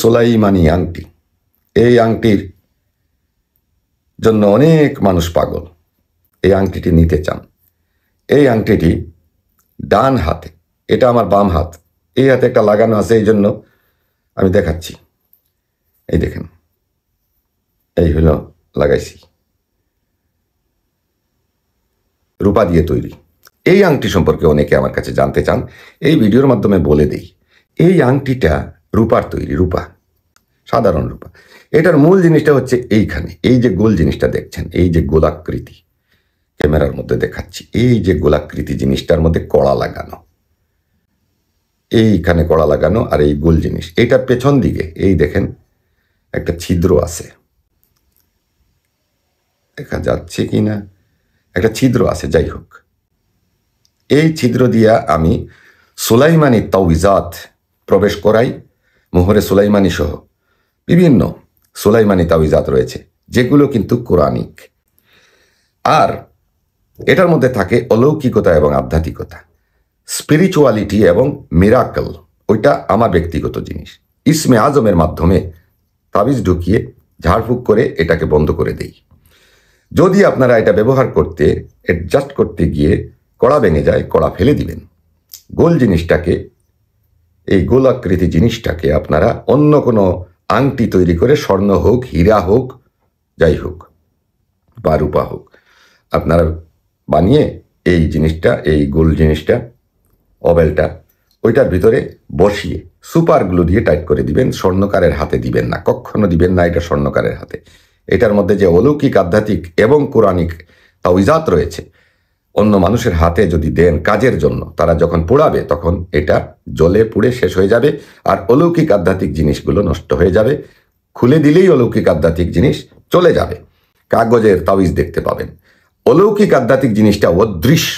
Soleimani আংটি, এই আংটির জন্য অনেক মানুষ পাগল, এই আংটিটি নিতে চান। এই আংটিটি ডান হাতে, এটা আমার বাম হাত, এই হাতে একটা লাগানো আছে, এই জন্য আমি দেখাচ্ছি। এই দেখেন, এই হলো লাগাইছি, রূপা দিয়ে তৈরি। এই আংটি সম্পর্কে অনেকে আমার কাছে জানতে চান, এই ভিডিওর মাধ্যমে বলে দেই। এই আংটিটা রূপার তৈরি, রূপা, সাধারণ রূপা। এটার মূল জিনিসটা হচ্ছে এইখানে, এই যে গোল জিনিসটা দেখছেন, এই যে গোলাকৃতি, ক্যামেরার মধ্যে দেখাচ্ছি, এই যে গোলাকৃতি জিনিসটার মধ্যে কড়া লাগানো, এইখানে কড়া লাগানো, আর এই গোল জিনিস, এটার পেছন দিকে এই দেখেন একটা ছিদ্র আছে, দেখা যাচ্ছে কি না, একটা ছিদ্র আছে, যাই হোক। এই ছিদ্র দিয়া আমি সুলাইমানি তাওয়িজাত প্রবেশ করাই, মোহরে সুলাইমানি সহ বিভিন্ন সুলাইমানি তাওয়িজাত রয়েছে, যেগুলো কিন্তু কোরআনিক। আর এটার মধ্যে থাকে অলৌকিকতা এবং আধ্যাত্মিকতা, স্পিরিচুয়ালিটি এবং মিরাকল। ওইটা আমার ব্যক্তিগত জিনিস, ইসমে আজমের মাধ্যমে তাবিজ ঢুকিয়ে ঝাড়ফুঁক করে এটাকে বন্ধ করে দেই। যদি আপনারা এটা ব্যবহার করতে, অ্যাডজাস্ট করতে গিয়ে কড়া ভেঙে যায়, কড়া ফেলে দিবেন। গোল জিনিসটাকে, এই গোলাকৃতি জিনিসটাকে আপনারা অন্য কোনো আংটি তৈরি করে, স্বর্ণ হোক, হীরা হোক, যাই হোক, বা রূপা হোক, আপনারা বানিয়ে এই জিনিসটা, এই গোল জিনিসটা, ওভেলটা, ওইটার ভিতরে বসিয়ে সুপার গ্লু দিয়ে টাইট করে দিবেন। স্বর্ণকারের হাতে দিবেন না, কখনো দিবেন না এটা স্বর্ণকারের হাতে। এটার মধ্যে যে অলৌকিক, আধ্যাত্মিক এবং কোরআনিক তাওয়িজাত রয়েছে, অন্য মানুষের হাতে যদি দেন কাজের জন্য, তারা যখন পোড়াবে তখন এটা জলে পুড়ে শেষ হয়ে যাবে, আর অলৌকিক আধ্যাত্মিক জিনিসগুলো নষ্ট হয়ে যাবে। খুলে দিলেই অলৌকিক আধ্যাত্মিক জিনিস চলে যাবে। কাগজের তাওয়িজ দেখতে পাবেন, অলৌকিক আধ্যাত্মিক জিনিসটা অদৃশ্য,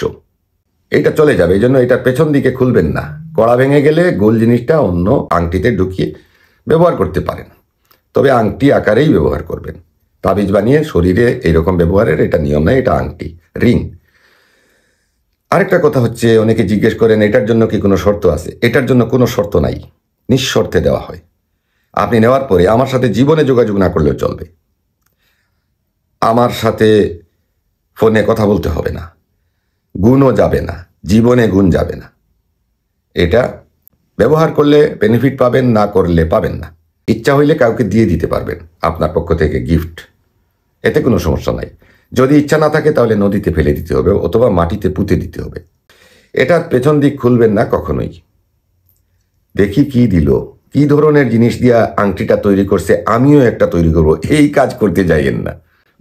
এটা চলে যাবে। এই জন্য এটার পেছন দিকে খুলবেন না, কড়া ভেঙে গেলে গোল জিনিসটা অন্য আংটিতে ঢুকিয়ে ব্যবহার করতে পারেন, তবে আংটি আকারেই ব্যবহার করবেন। তাবিজ বানিয়ে শরীরে এইরকম ব্যবহারের এটা নিয়ম নয়, এটা আংটি, রিং। আরেকটা কথা হচ্ছে, অনেকে জিজ্ঞেস করেন এটার জন্য কি কোনো শর্ত আছে? এটার জন্য কোনো শর্ত নাই, নিঃশর্তে দেওয়া হয়। আপনি নেওয়ার পরে আমার সাথে জীবনে যোগাযোগ না করলেও চলবে, আমার সাথে ফোনে কথা বলতে হবে না, গুণও যাবে না, জীবনে গুণ যাবে না। এটা ব্যবহার করলে বেনিফিট পাবেন, না করলে পাবেন না। ইচ্ছা হইলে কাউকে দিয়ে দিতে পারবেন আপনার পক্ষ থেকে গিফট, এতে কোনো সমস্যা নাই। যদি ইচ্ছা না থাকে তাহলে নদীতে ফেলে দিতে হবে অথবা মাটিতে পুঁতে দিতে হবে। এটার পেছন দিক খুলবেন না কখনোই। দেখি কি দিল, কি ধরনের জিনিস দিয়া আংটিটা তৈরি করছে, আমিও একটা তৈরি করব, এই কাজ করতে যাইয়েন না,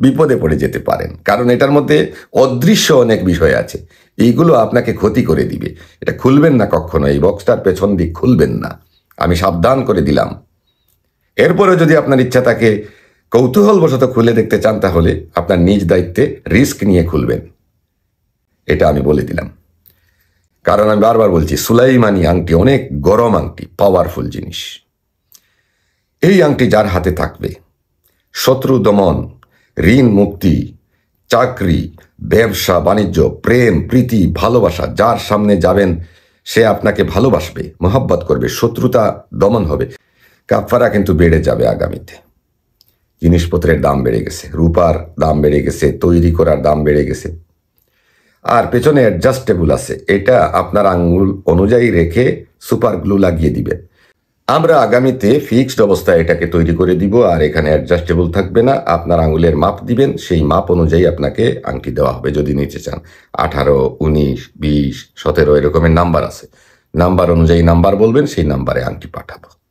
বিপদে পড়ে যেতে পারেন। কারণ এটার মধ্যে অদৃশ্য অনেক বিষয় আছে, এইগুলো আপনাকে ক্ষতি করে দিবে। এটা খুলবেন না কখনো, এই বক্সটার পেছন দিক খুলবেন না, আমি সাবধান করে দিলাম। এরপরেও যদি আপনার ইচ্ছা থাকে, কৌতূহলবশত খুলে দেখতে চান, তাহলে আপনার নিজ দায়িত্বে রিস্ক নিয়ে খুলবেন, এটা আমি বলে দিলাম। কারণ আমি বারবার বলছি, সুলাইমানি আংটি অনেক গরম আংটি, পাওয়ারফুল জিনিস। এই আংটি যার হাতে থাকবে, শত্রু দমন, ঋণ মুক্তি, চাকরি, ব্যবসা বাণিজ্য, প্রেম প্রীতি, ভালোবাসা, যার সামনে যাবেন সে আপনাকে ভালোবাসবে, মহব্বত করবে, শত্রুতা দমন হবে। কাফফারা কিন্তু বেড়ে যাবে আগামীতে, জিনিসপত্রের দাম বেড়ে গেছে, রূপার দাম বেড়ে গেছে, তৈরি করার দাম বেড়ে গেছে। আর পেছনে অ্যাডজাস্টেবল আছে, এটা আপনার আঙ্গুল অনুযায়ী রেখে সুপার গ্লু লাগিয়ে দিবেন। আমরা আগামীতে ফিক্সড অবস্থায় এটাকে তৈরি করে দিব, আর এখানে অ্যাডজাস্টেবল থাকবে না। আপনার আঙুলের মাপ দিবেন, সেই মাপ অনুযায়ী আপনাকে আংটি দেওয়া হবে। যদি নিতে চান 18, 19, 20, 17 এরকমের নাম্বার আছে, নাম্বার অনুযায়ী নাম্বার বলবেন, সেই নাম্বারে আংটি পাঠাবো।